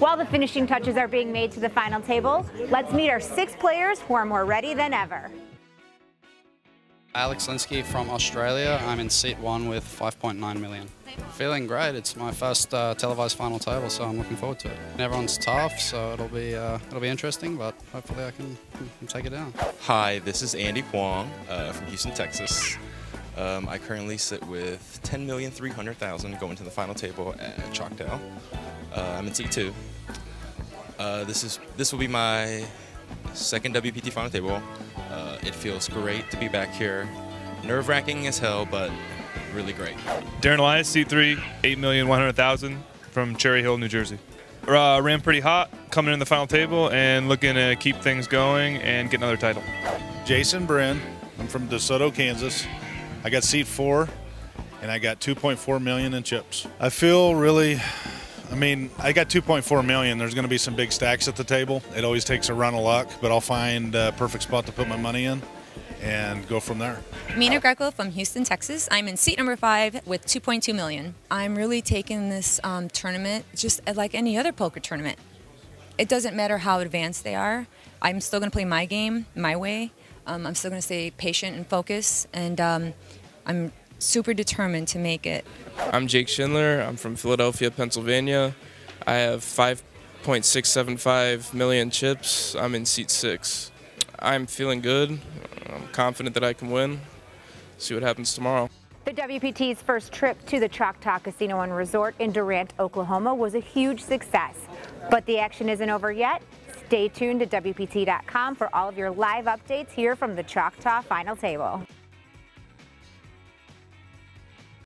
While the finishing touches are being made to the final table, let's meet our 6 players who are more ready than ever. Alex Lynskey from Australia. I'm in seat 1 with 5.9 million. Feeling great. It's my first televised final table, so I'm looking forward to it. And everyone's tough, so it'll be interesting, but hopefully I can take it down. Hi, this is Andy Hwang from Houston, Texas. I currently sit with 10,300,000 going to the final table at Choctaw. I'm in seat 2. This will be my second WPT final table. It feels great to be back here. Nerve-wracking as hell, but really great. Darren Elias, seat 3, 8,100,000 from Cherry Hill, New Jersey. Ran pretty hot, coming in the final table and looking to keep things going and get another title. Jason Brin, I'm from DeSoto, Kansas. I got seat 4 and I got 2.4 million in chips. I got 2.4 million. There's going to be some big stacks at the table. It always takes a run of luck, but I'll find a perfect spot to put my money in and go from there. Mina Greco from Houston, Texas. I'm in seat number 5 with 2.2 million. I'm really taking this tournament just like any other poker tournament. It doesn't matter how advanced they are. I'm still going to play my game, my way. I'm still going to stay patient and focus, and I'm super determined to make it. I'm Jake Schindler. I'm from Philadelphia, Pennsylvania. I have 5.675 million chips. I'm in seat 6. I'm feeling good. I'm confident that I can win. See what happens tomorrow. The WPT's first trip to the Choctaw Casino and Resort in Durant, Oklahoma was a huge success. But the action isn't over yet. Stay tuned to WPT.com for all of your live updates here from the Choctaw Final Table.